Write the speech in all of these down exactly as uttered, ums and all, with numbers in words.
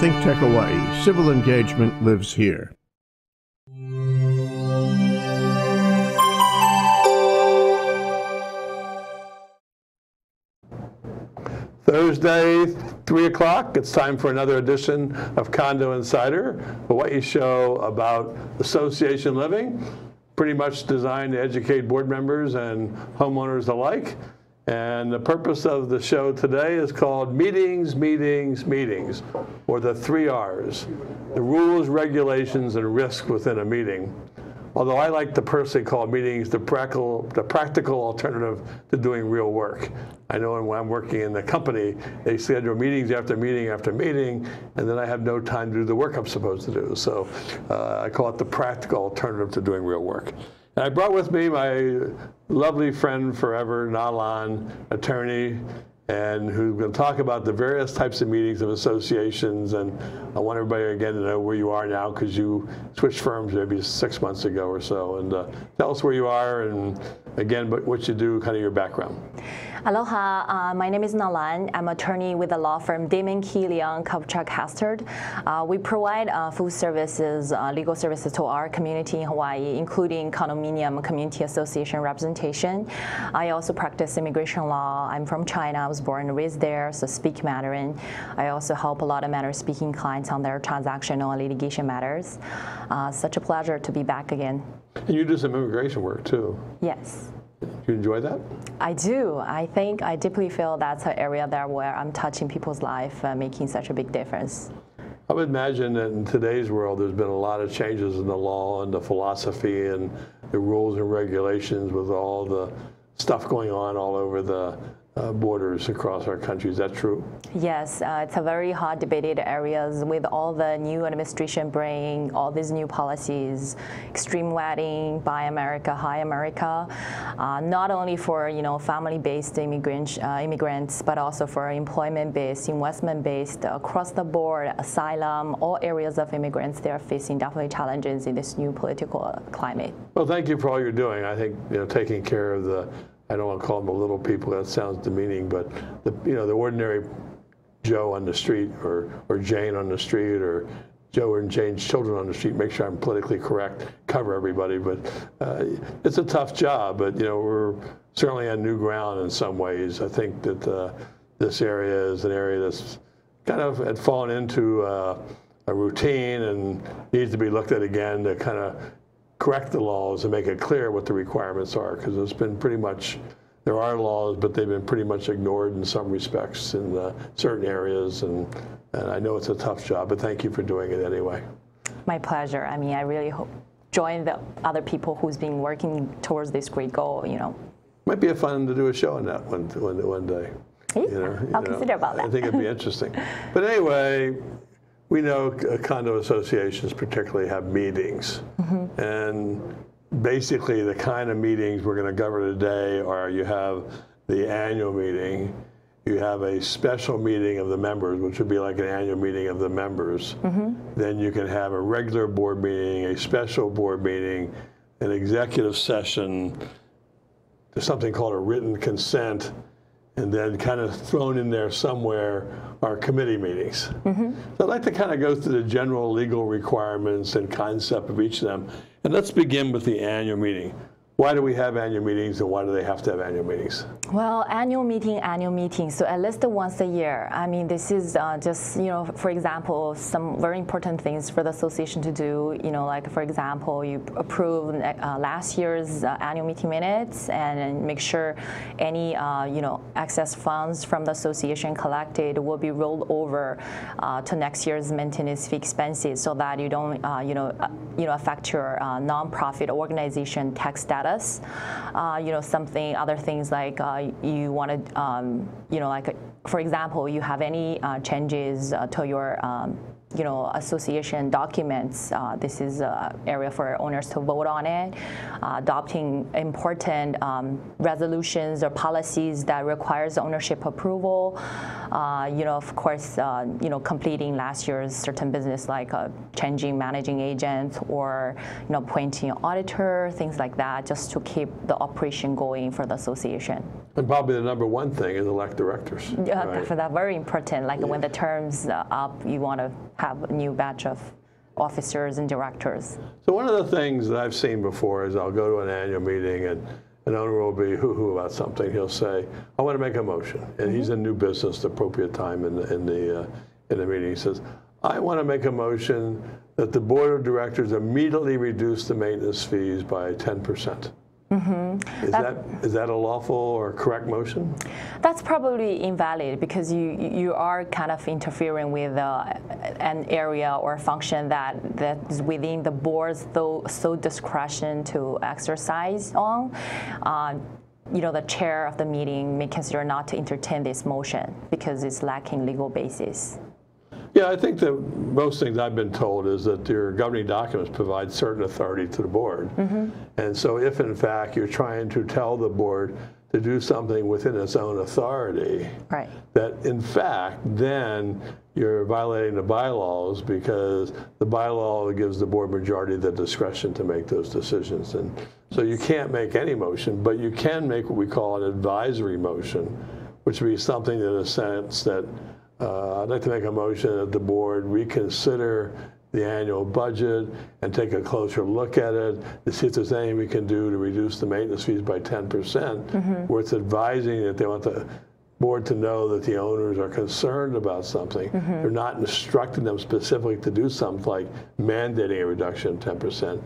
Think Tech Hawaii. Civil engagement lives here. Thursday, three o'clock, it's time for another edition of Condo Insider, a Hawaii show about association living, pretty much designed to educate board members and homeowners alike. And the purpose of the show today is called Meetings, Meetings, Meetings, or the three R's, the rules, regulations, and risk within a meeting. Although I like to personally call meetings the practical, the practical alternative to doing real work. I know when I'm working in the company, they schedule meetings after meeting after meeting, and then I have no time to do the work I'm supposed to do. So uh, I call it the practical alternative to doing real work. And I brought with me my lovely friend forever, Na Lan, attorney, and who's going to talk about the various types of meetings of associations. And I want everybody again to know where you are now, because you switched firms maybe six months ago or so. And uh, tell us where you are, and again, but what you do, kind of your background. Aloha, uh, my name is Na Lan. I'm an attorney with the law firm Damon Key Leon Kupchak Hastert. Uh, we provide uh, full services, uh, legal services to our community in Hawaii, including condominium community association representation. I also practice immigration law. I'm from China. I was born and raised there, so speak Mandarin. I also help a lot of Mandarin speaking clients on their transactional and litigation matters. Uh, such a pleasure to be back again. And you do some immigration work too. Yes. You enjoy that? I do. I think I deeply feel that's an area there where I'm touching people's life, uh, making such a big difference. I would imagine that in today's world, there's been a lot of changes in the law and the philosophy and the rules and regulations with all the stuff going on all over the Uh, borders across our country. Is that true? Yes, uh, it's a very hot debated areas with all the new administration bringing all these new policies, extreme wedding, buy America, high America, uh, not only for you know family-based immigrants, uh, immigrants, but also for employment-based, investment-based, across the board, asylum, all areas of immigrants. They are facing definitely challenges in this new political climate. Well, thank you for all you're doing. I think you know taking care of the. I don't want to call them the little people, that sounds demeaning, but the, you know, the ordinary Joe on the street or, or Jane on the street or Joe and Jane's children on the street, make sure I'm politically correct, cover everybody, but uh, it's a tough job, but you know, we're certainly on new ground in some ways. I think that uh, this area is an area that's kind of had fallen into uh, a routine and needs to be looked at again to kind of correct the laws and make it clear what the requirements are, because it's been pretty much, there are laws, but they've been pretty much ignored in some respects in uh, certain areas, and, and I know it's a tough job, but thank you for doing it anyway. My pleasure. I mean, I really hope, join the other people who's been working towards this great goal, you know. Might be a fun to do a show on that one, one, one day. Yeah, you know, I'll you consider know. about that. I think it'd be interesting. But anyway, we know condo associations particularly have meetings. Mm-hmm. And basically the kind of meetings we're going to cover today are you have the annual meeting, you have a special meeting of the members, which would be like an annual meeting of the members. Mm-hmm. Then you can have a regular board meeting, a special board meeting, an executive session, there's something called a written consent, and then kind of thrown in there somewhere are committee meetings. Mm-hmm. So I'd like to kind of go through the general legal requirements and concept of each of them. And let's begin with the annual meeting. Why do we have annual meetings, and why do they have to have annual meetings? Well, annual meeting, annual meeting. So at least once a year. I mean, this is uh, just, you know, for example, some very important things for the association to do. You know, like, for example, you approve uh, last year's uh, annual meeting minutes and, and make sure any, uh, you know, excess funds from the association collected will be rolled over uh, to next year's maintenance fee expenses so that you don't, uh, you know, uh, you know, affect your uh, nonprofit organization tax status. Uh, you know, something, other things like uh, you want to, um, you know, like, for example, you have any uh, changes uh, to your, um, you know, association documents. Uh, this is an area for owners to vote on it. Uh, adopting important um, resolutions or policies that requires ownership approval. Uh, you know, of course, uh, you know, completing last year's certain business like uh, changing managing agents or, you know, appointing an auditor, things like that, just to keep the operation going for the association. And probably the number one thing is elect directors. yeah, right. for that, very important. Like yeah. when the term's up, you want to have a new batch of officers and directors. So one of the things that I've seen before is I'll go to an annual meeting and an owner will be hoo-hoo about something. He'll say, I want to make a motion. And mm-hmm. he's in new business at the appropriate time in the, in the, uh, in the meeting. He says, I want to make a motion that the board of directors immediately reduce the maintenance fees by ten percent. Mm-hmm. Is that, that is that a lawful or correct motion? That's probably invalid because you you are kind of interfering with uh, an area or function that that is within the board's though so discretion to exercise on. Uh, you know, the chair of the meeting may consider not to entertain this motion because it's lacking legal basis. Yeah, I think that most things I've been told is that your governing documents provide certain authority to the board. Mm-hmm. And so if, in fact, you're trying to tell the board to do something within its own authority, right. that, in fact, then you're violating the bylaws because the bylaw gives the board majority the discretion to make those decisions. And so you can't make any motion, but you can make what we call an advisory motion, which would be something in a sense that Uh, I'd like to make a motion that the board reconsider the annual budget and take a closer look at it to see if there's anything we can do to reduce the maintenance fees by ten percent, mm-hmm. where it's advising that they want the board to know that the owners are concerned about something. Mm-hmm. They're not instructing them specifically to do something like mandating a reduction of ten percent.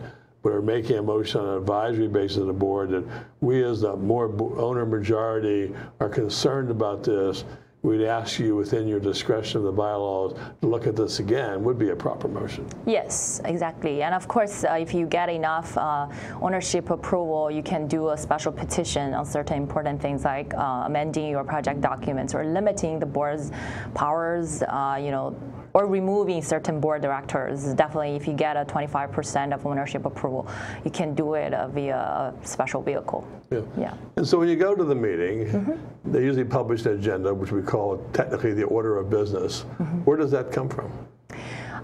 We're making a motion on an advisory basis of the board that we as the more owner majority are concerned about this. We'd ask you within your discretion of the bylaws to look at this again would be a proper motion. Yes, exactly. And of course, uh, if you get enough uh, ownership approval, you can do a special petition on certain important things like uh, amending your project documents or limiting the board's powers, uh, you know, or removing certain board directors. Definitely, if you get a twenty-five percent of ownership approval, you can do it uh, via a special vehicle. Yeah. yeah. And so when you go to the meeting, mm-hmm. they usually publish an agenda, which we call technically the order of business. Mm-hmm. Where does that come from?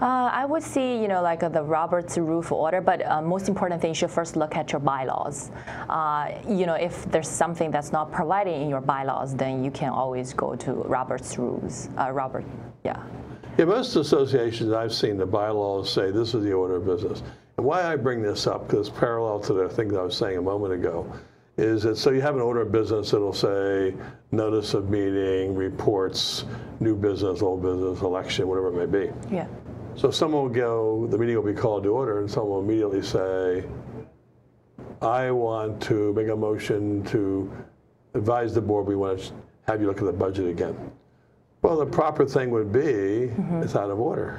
Uh, I would say, you know, like uh, the Robert's Rules order, but uh, most important thing, you should first look at your bylaws. Uh, you know, if there's something that's not provided in your bylaws, then you can always go to Robert's Rules. Uh, Robert, yeah. Yeah, most associations I've seen, the bylaws say this is the order of business. And why I bring this up, because it's parallel to the thing that I was saying a moment ago, is that so you have an order of business that'll say notice of meeting, reports, new business, old business, election, whatever it may be. Yeah. So someone will go, the meeting will be called to order, and someone will immediately say, I want to make a motion to advise the board we want to have you look at the budget again. Well, the proper thing would be mm-hmm. it's out of order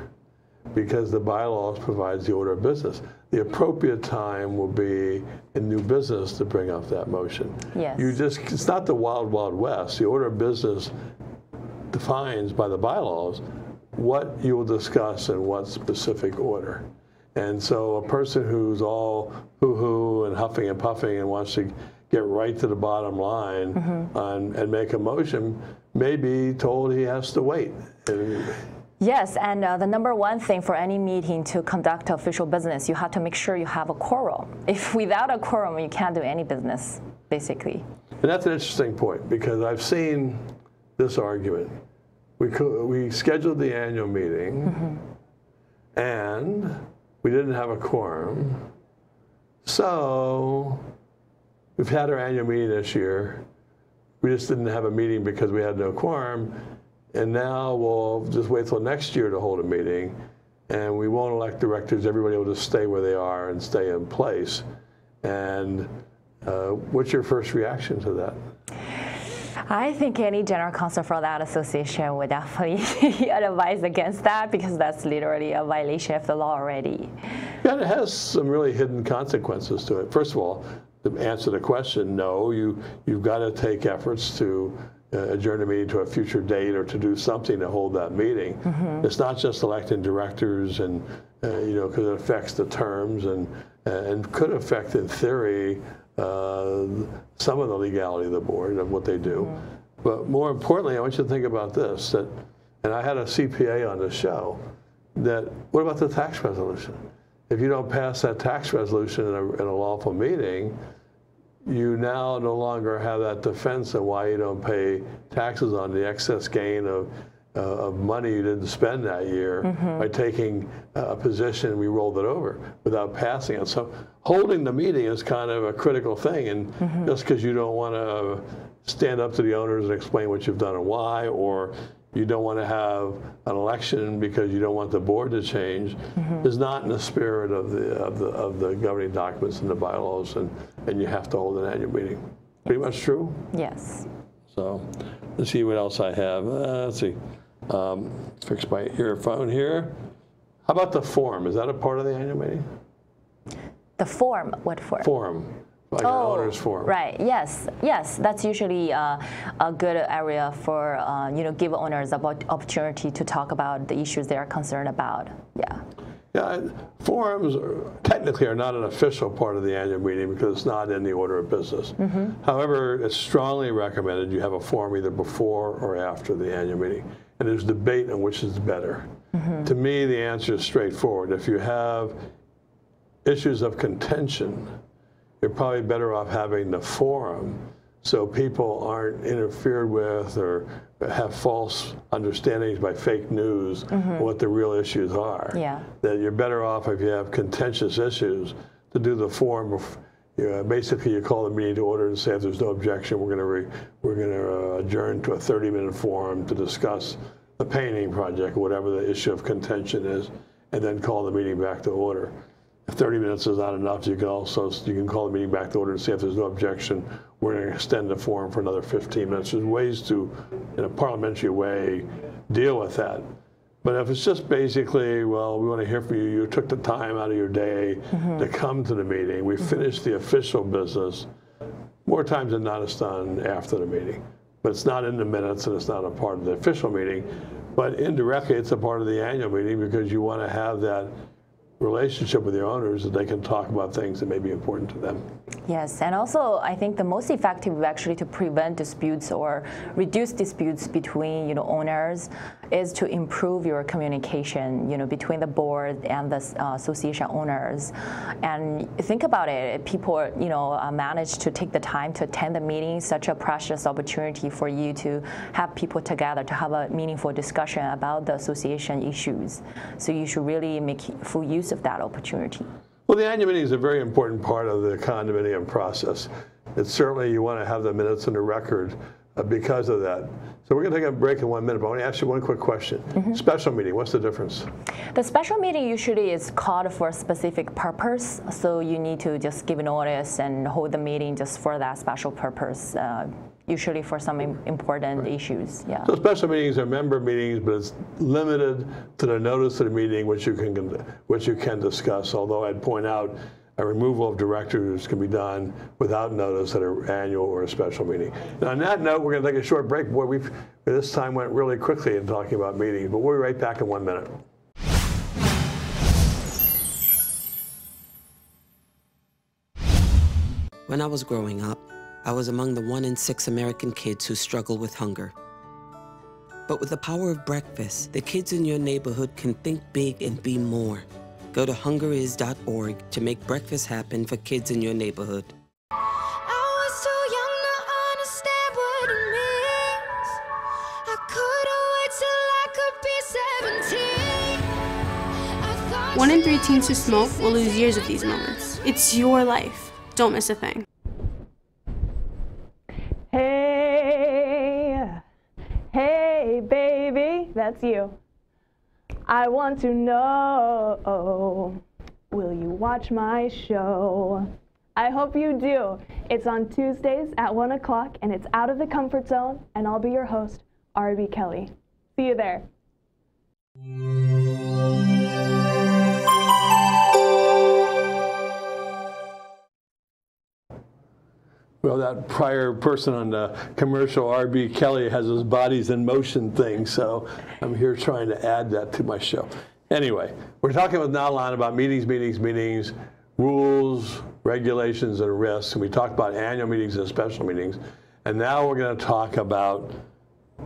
because the bylaws provides the order of business. The appropriate time will be in new business to bring up that motion. Yes. You just, it's not the wild, wild west. The order of business defines by the bylaws what you will discuss in what specific order. And so a person who's all hoo-hoo and huffing and puffing and wants to get right to the bottom line mm-hmm. on, and make a motion may be told he has to wait. Yes, and uh, the number one thing for any meeting to conduct official business, you have to make sure you have a quorum. If without a quorum, you can't do any business, basically. And that's an interesting point, because I've seen this argument. We, co we scheduled the annual meeting, mm-hmm. and we didn't have a quorum. So we've had our annual meeting this year. We just didn't have a meeting because we had no quorum. And now we'll just wait till next year to hold a meeting. And we won't elect directors. Everybody will just stay where they are and stay in place. And uh, what's your first reaction to that? I think any general counsel for that association would definitely advise against that because that's literally a violation of the law already. Yeah, and it has some really hidden consequences to it. First of all, to answer the question, no, you, you've got to take efforts to uh, adjourn a meeting to a future date or to do something to hold that meeting. Mm-hmm. It's not just electing directors and, uh, you know, because it affects the terms and, and could affect, in theory, Uh, some of the legality of the board of what they do. Mm-hmm. But more importantly, I want you to think about this, that, and I had a C P A on the show, that what about the tax resolution? If you don't pass that tax resolution in a, in a lawful meeting, you now no longer have that defense of why you don't pay taxes on the excess gain of, uh, of money you didn't spend that year mm-hmm. by taking a position. We rolled it over without passing it. So holding the meeting is kind of a critical thing. And mm-hmm. just because you don't want to stand up to the owners and explain what you've done and why, or you don't want to have an election because you don't want the board to change, mm-hmm. is not in the spirit of the, of the of the governing documents and the bylaws, and, and you have to hold an annual meeting. Yes. Pretty much true? Yes. So let's see what else I have. Uh, let's see. Um, fix my earphone here. How about the form? Is that a part of the annual meeting? The form? What form? Form. Like oh, an owner's form. Right. Yes. Yes. That's usually uh, a good area for uh, you know, give owners about opportunity to talk about the issues they are concerned about. Yeah. Yeah. Forums are, technically are not an official part of the annual meeting because it's not in the order of business. Mm-hmm. However, it's strongly recommended you have a forum either before or after the annual meeting, and there's debate on which is better. Mm-hmm. To me, the answer is straightforward. If you have issues of contention, you're probably better off having the forum so people aren't interfered with or have false understandings by fake news mm-hmm. on what the real issues are. Yeah. That you're better off if you have contentious issues to do the forum. Of, you know, basically, you call the meeting to order and say if there's no objection, we're going to re, we're going to uh, adjourn to a thirty-minute forum to discuss the painting project, whatever the issue of contention is, and then call the meeting back to order. If thirty minutes is not enough, you can also you can call the meeting back to order and see if there's no objection. We're going to extend the forum for another fifteen minutes. There's ways to, in a parliamentary way, deal with that. But if it's just basically, well, we want to hear from you. You took the time out of your day mm-hmm. to come to the meeting. We finished the official business. More times than not, it's done after the meeting. But it's not in the minutes, and it's not a part of the official meeting. But indirectly, it's a part of the annual meeting because you want to have that relationship with your owners that they can talk about things that may be important to them. Yes, and also I think the most effective actually to prevent disputes or reduce disputes between, you know, owners is to improve your communication, you know, between the board and the uh, association owners. And think about it, people, you know, uh, manage to take the time to attend the meeting, such a precious opportunity for you to have people together to have a meaningful discussion about the association issues. So you should really make full use of that opportunity. Well, the annual meeting is a very important part of the condominium process. It's certainly you want to have the minutes in the record uh, because of that. So we're going to take a break in one minute, but I want to ask you one quick question. Mm-hmm. Special meeting, what's the difference? The special meeting usually is called for a specific purpose, so you need to just give notice and hold the meeting just for that special purpose, uh, usually for some important right. issues. Yeah. So special meetings are member meetings, but it's limited to the notice of the meeting, which you can which you can discuss, although I'd point out a removal of directors can be done without notice at an annual or a special meeting. And on that note, we're going to take a short break. Boy, we've, this time went really quickly in talking about meetings, but we'll be right back in one minute. When I was growing up, I was among the one in six American kids who struggle with hunger. But with the power of breakfast, the kids in your neighborhood can think big and be more. Go to hunger is dot org to make breakfast happen for kids in your neighborhood. I was too young to understand what it means. I couldn't wait till I could be seventeen. One in three teens who smoke will lose years of these moments. It's your life. Don't miss a thing. Hey, hey, baby, that's you. I want to know, will you watch my show? I hope you do. It's on Tuesdays at one o'clock, and it's Out of the Comfort Zone, and I'll be your host, R B Kelly. See you there. Well, that prior person on the commercial, R B Kelly, has his bodies in motion thing, so I'm here trying to add that to my show. Anyway, we're talking with Na Lan about meetings, meetings, meetings, rules, regulations, and risks. And we talked about annual meetings and special meetings. And now we're going to talk about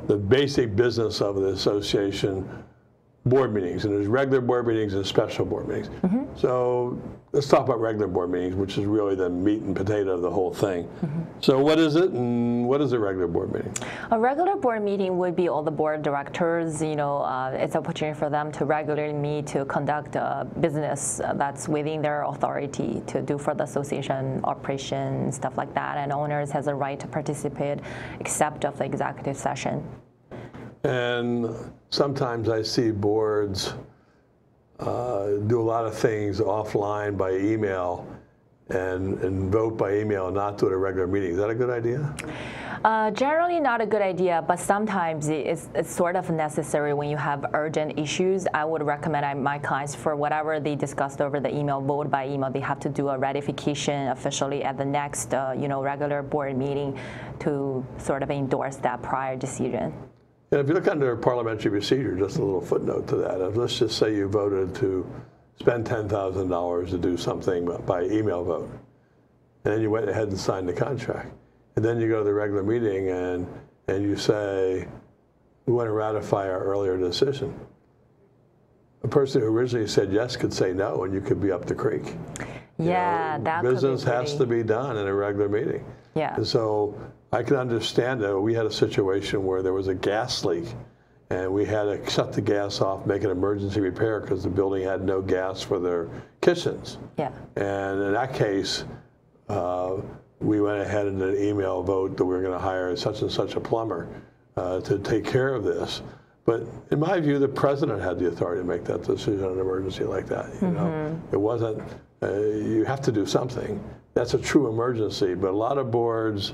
the basic business of the association, board meetings, and there's regular board meetings and special board meetings. Mm-hmm. So let's talk about regular board meetings, which is really the meat and potato of the whole thing. Mm-hmm. So what is it, and what is a regular board meeting? A regular board meeting would be all the board directors. You know, uh, it's an opportunity for them to regularly meet to conduct uh, business that's within their authority to do for the association operation, stuff like that. And owners has a right to participate, except of the executive session. And sometimes I see boards uh, do a lot of things offline by email and, and vote by email and not do it at a regular meeting. Is that a good idea? Uh, generally not a good idea, but sometimes it's, it's sort of necessary when you have urgent issues. I would recommend I, my clients, for whatever they discussed over the email, vote by email. They have to do a ratification officially at the next uh, you know, regular board meeting to sort of endorse that prior decision. And if you look under parliamentary procedure, just a little footnote to that. If, let's just say you voted to spend ten thousand dollars to do something by email vote, and then you went ahead and signed the contract. And then you go to the regular meeting and, and you say, we want to ratify our earlier decision. A person who originally said yes could say no, and you could be up the creek. Yeah, you know, that business could be has to be done in a regular meeting. Yeah. And so I can understand that we had a situation where there was a gas leak, and we had to shut the gas off, make an emergency repair because the building had no gas for their kitchens. Yeah. And in that case, uh, we went ahead in an email vote that we were going to hire such and such a plumber uh, to take care of this. But in my view, the president had the authority to make that decision on an emergency like that. You mm-hmm. know, it wasn't. Uh, you have to do something. That's a true emergency. But a lot of boards,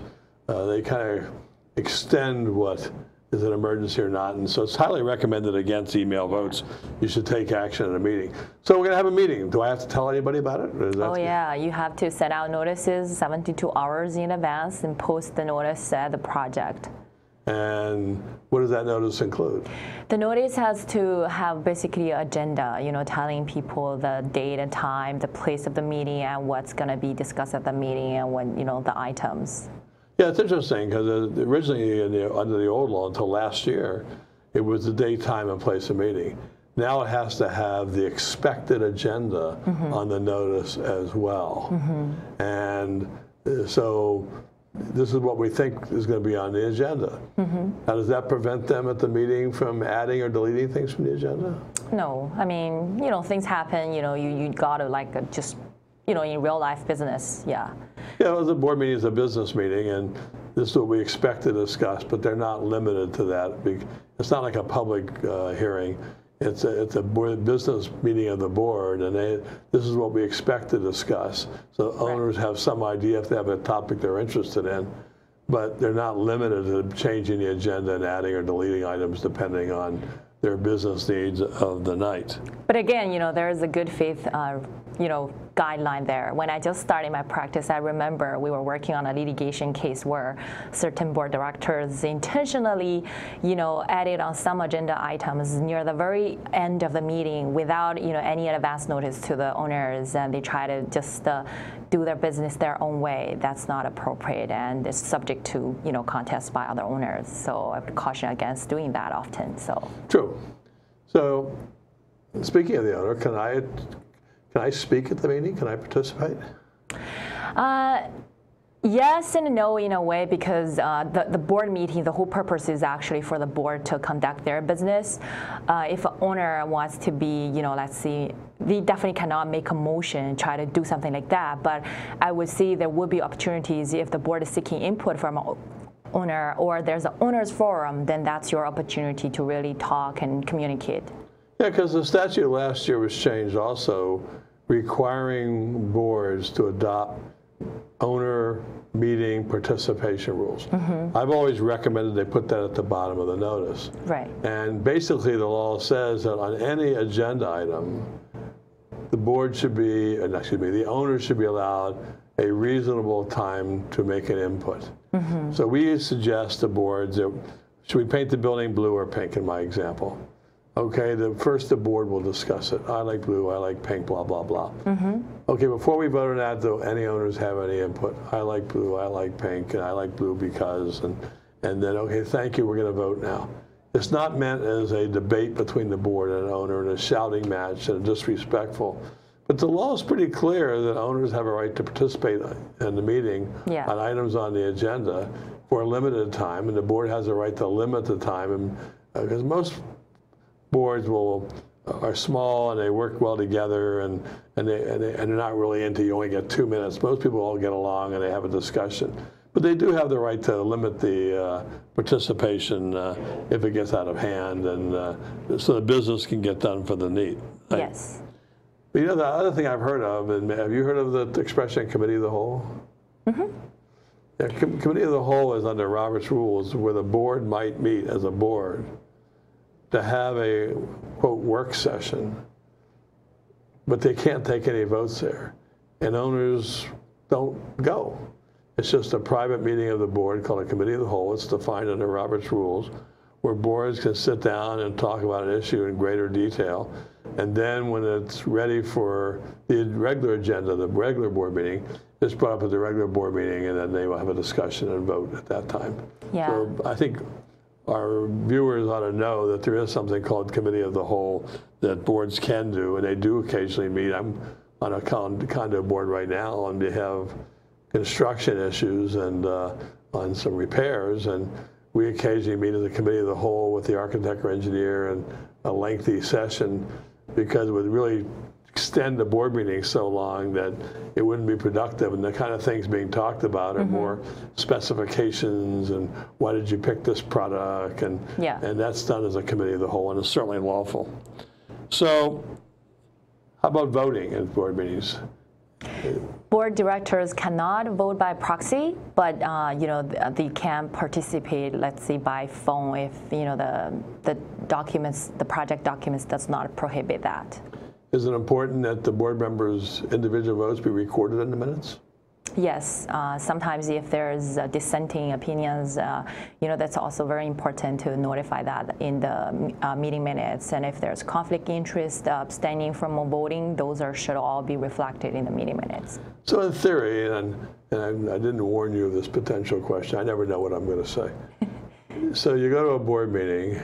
Uh, they kind of extend what is an emergency or not. And so it's highly recommended against email votes. You should take action at a meeting. So we're going to have a meeting. Do I have to tell anybody about it? Or is that oh, yeah. You have to send out notices seventy-two hours in advance and post the notice at the project. And what does that notice include? The notice has to have basically an agenda, you know, telling people the date and time, the place of the meeting, and what's going to be discussed at the meeting, and when, you know, the items. Yeah, it's interesting because originally in the, under the old law until last year, it was the date, time, and place of meeting. Now it has to have the expected agenda mm-hmm. on the notice as well. Mm-hmm. And so this is what we think is going to be on the agenda. Mm-hmm. Now, does that prevent them at the meeting from adding or deleting things from the agenda? No. I mean, you know, things happen. You know, you, you got to like just, you know, in real life business, yeah. Yeah, well, the board meeting is a business meeting, and this is what we expect to discuss, but they're not limited to that. It's not like a public uh, hearing. It's a, it's a board, business meeting of the board, and they, this is what we expect to discuss. So right. Owners have some idea if they have a topic they're interested in, but they're not limited to changing the agenda and adding or deleting items depending on their business needs of the night. But again, you know, there is a good faith, uh, you know, guideline there. When I just started my practice, I remember we were working on a litigation case where certain board directors intentionally, you know, added on some agenda items near the very end of the meeting without, you know, any advance notice to the owners, and they try to just uh, do their business their own way. That's not appropriate, and it's subject to, you know, contest by other owners. So I would caution against doing that often. So true. So, speaking of the owner, can I can I speak at the meeting? Can I participate? Uh, yes and no in a way, because uh, the, the board meeting, the whole purpose is actually for the board to conduct their business. Uh, if an owner wants to be, you know, let's see, they definitely cannot make a motion, try to do something like that. But I would say there would be opportunities if the board is seeking input from a owner, or there's an owner's forum, then that's your opportunity to really talk and communicate. Yeah, because the statute last year was changed also, requiring boards to adopt owner meeting participation rules. Mm-hmm. I've always recommended they put that at the bottom of the notice. Right. And basically the law says that on any agenda item, the board should be, excuse me, the owner should be allowed a reasonable time to make an input. Mm-hmm. So we suggest to boards that, should we paint the building blue or pink in my example? Okay, the, first the board will discuss it. I like blue, I like pink, blah, blah, blah. Mm-hmm. Okay, before we vote on that, do any owners have any input? I like blue, I like pink, and I like blue because, and, and then, okay, thank you, we're going to vote now. It's not meant as a debate between the board and an owner and a shouting match and disrespectful. But the law is pretty clear that owners have a right to participate in the meeting yeah. on items on the agenda for a limited time, and the board has a right to limit the time. And because uh, most boards will are small and they work well together, and and they, and they and they're not really into you only get two minutes. Most people all get along and they have a discussion. But they do have the right to limit the uh, participation uh, if it gets out of hand, and uh, so the business can get done for the need. Right? Yes. But you know, the other thing I've heard of, and have you heard of the expression Committee of the Whole? Mm-hmm. Yeah, com Committee of the Whole is under Robert's Rules, where the board might meet as a board to have a, quote, work session, but they can't take any votes there. And owners don't go. It's just a private meeting of the board called a Committee of the Whole. It's defined under Robert's Rules, where boards can sit down and talk about an issue in greater detail. And then when it's ready for the regular agenda, the regular board meeting, it's brought up at the regular board meeting, and then they will have a discussion and vote at that time. Yeah. So I think our viewers ought to know that there is something called Committee of the Whole that boards can do, and they do occasionally meet. I'm on a condo board right now, and they have construction issues and uh, on some repairs, and we occasionally meet as a Committee of the Whole with the architect or engineer and a lengthy session, because it would really extend the board meeting so long that it wouldn't be productive, and the kind of things being talked about are mm-hmm. more specifications and why did you pick this product, and yeah. and that's done as a Committee of the Whole, and it's certainly lawful. So how about voting at board meetings? Board directors cannot vote by proxy, but uh, you know they can participate. Let's say by phone, if you know the the documents, the project documents, does not prohibit that. Is it important that the board members' individual votes be recorded in the minutes? Yes. Uh, sometimes, if there's uh, dissenting opinions, uh, you know that's also very important to notify that in the uh, meeting minutes. And if there's conflict interest, uh, abstaining from voting, those are should all be reflected in the meeting minutes. So, in theory, and, and I, I didn't warn you of this potential question. I never know what I'm going to say. So, you go to a board meeting,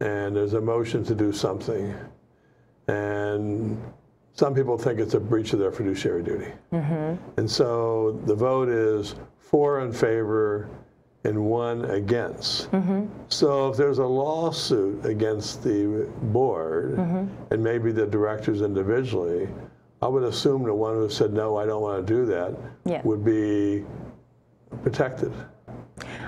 and there's a motion to do something, and some people think it's a breach of their fiduciary duty. Mm-hmm. And so the vote is four in favor and one against. Mm-hmm. So if there's a lawsuit against the board, mm-hmm. and maybe the directors individually, I would assume the one who said, no, I don't want to do that, yeah. would be protected.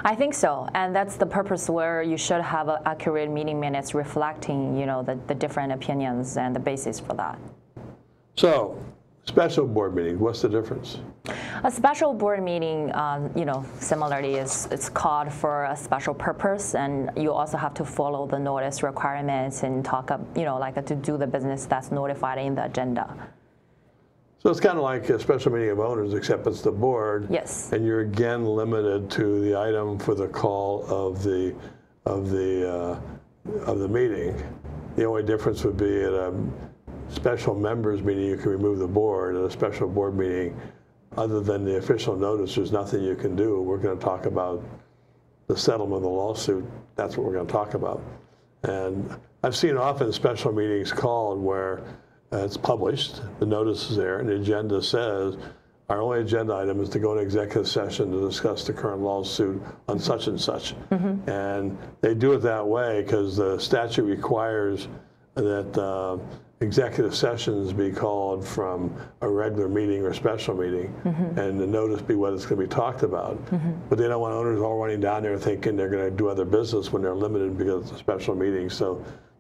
I think so, and that's the purpose where you should have an accurate meeting minutes reflecting, you know, the, the different opinions and the basis for that. So, special board meeting, what's the difference? A special board meeting, um, you know, similarly, is it's called for a special purpose, and you also have to follow the notice requirements and talk up, you know, like to do the business that's notified in the agenda. So it's kind of like a special meeting of owners, except it's the board. Yes. And you're again limited to the item for the call of the of the uh, of the meeting. The only difference would be at a special members meeting you can remove the board. At a special board meeting, other than the official notice, there's nothing you can do. We're going to talk about the settlement of the lawsuit. That's what we're going to talk about. And I've seen often special meetings called where Uh, it's published, the notice is there, and the agenda says our only agenda item is to go to executive session to discuss the current lawsuit on such and such. Mm-hmm. And they do it that way because the statute requires that uh, executive sessions be called from a regular meeting or special meeting, mm-hmm. and the notice be what it's going to be talked about. Mm-hmm. But they don't want owners all running down there thinking they're going to do other business when they're limited because it's a special meeting. So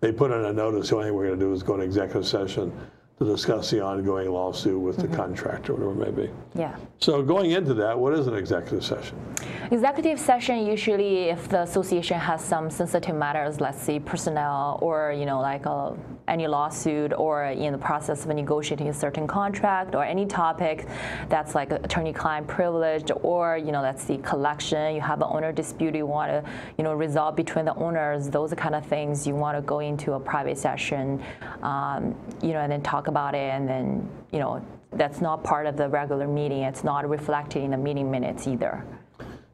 they put in a notice, the only thing we're going to do is go to executive session to discuss the ongoing lawsuit with mm-hmm. the contractor, whatever it may be. Yeah. So going into that, what is an executive session? Executive session, usually if the association has some sensitive matters, let's say personnel or, you know, like a, any lawsuit or in the process of negotiating a certain contract or any topic that's like attorney-client privilege or, you know, let's see, collection, you have an owner dispute you want to, you know, resolve between the owners, those kind of things you want to go into a private session, um, you know, and then talk about it, and then, you know, that's not part of the regular meeting. It's not reflected in the meeting minutes either.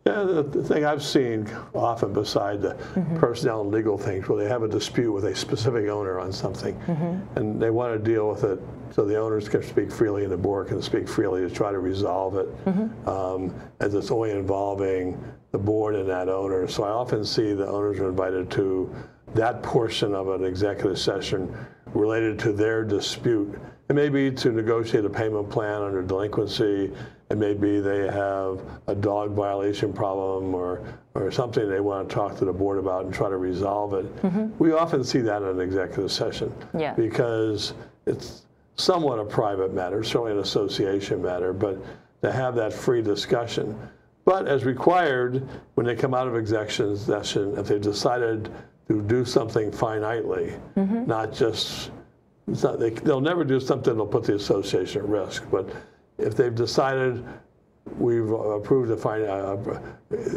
Yeah, the, the thing I've seen often beside the mm-hmm. personnel and legal things where they have a dispute with a specific owner on something mm-hmm. and they want to deal with it so the owners can speak freely and the board can speak freely to try to resolve it mm-hmm. um, as it's only involving the board and that owner. So I often see the owners are invited to that portion of an executive session related to their dispute. It may be to negotiate a payment plan under delinquency. It may be they have a dog violation problem or, or something they want to talk to the board about and try to resolve it. Mm-hmm. We often see that in an executive session yeah. because it's somewhat a private matter, certainly an association matter, but to have that free discussion. But as required, when they come out of executive session, if they've decided to do something finitely, mm-hmm. not just, it's not, they, they'll never do something that'll put the association at risk, but if they've decided we've approved a fine, uh,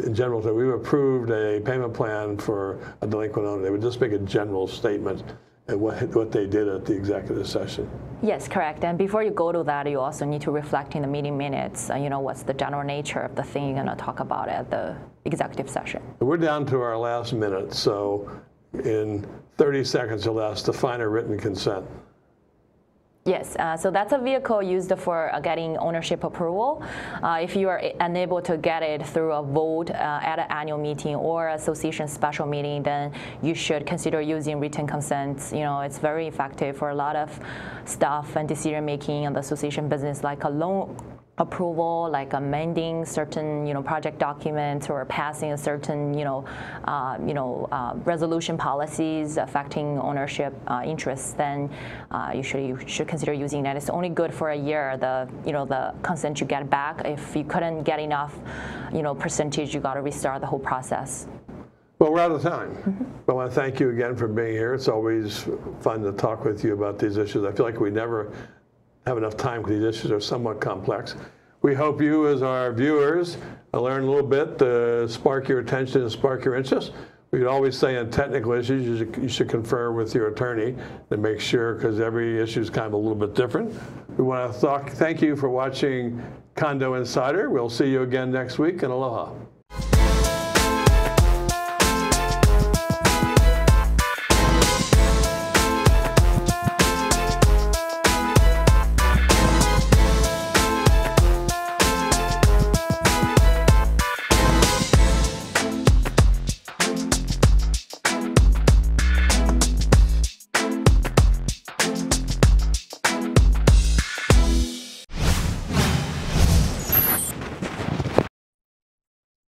in general, so we've approved a payment plan for a delinquent owner, they would just make a general statement at what, what they did at the executive session. Yes, correct. And before you go to that, you also need to reflect in the meeting minutes, uh, you know, what's the general nature of the thing you're going to talk about at the executive session. We're down to our last minute, so in thirty seconds or less, define a written consent. Yes, uh, so that's a vehicle used for uh, getting ownership approval. Uh, if you are unable to get it through a vote uh, at an annual meeting or association special meeting, then you should consider using written consent. You know, it's very effective for a lot of stuff and decision making in the association business, like a loan approval, like amending certain, you know, project documents or passing a certain, you know, uh, you know, uh, resolution policies affecting ownership uh, interests. Then uh, you should you should consider using that. It's only good for a year. The you know the consent you get back. If you couldn't get enough, you know, percentage, you got to restart the whole process. Well, we're out of time. Mm-hmm. I want to thank you again for being here. It's always fun to talk with you about these issues. I feel like we never have enough time because these issues are somewhat complex. We hope you, as our viewers, learn a little bit to spark your attention and spark your interest. We could always say on technical issues, you should, you should confer with your attorney to make sure, because every issue is kind of a little bit different. We want to thank you for watching Condo Insider. We'll see you again next week, and aloha.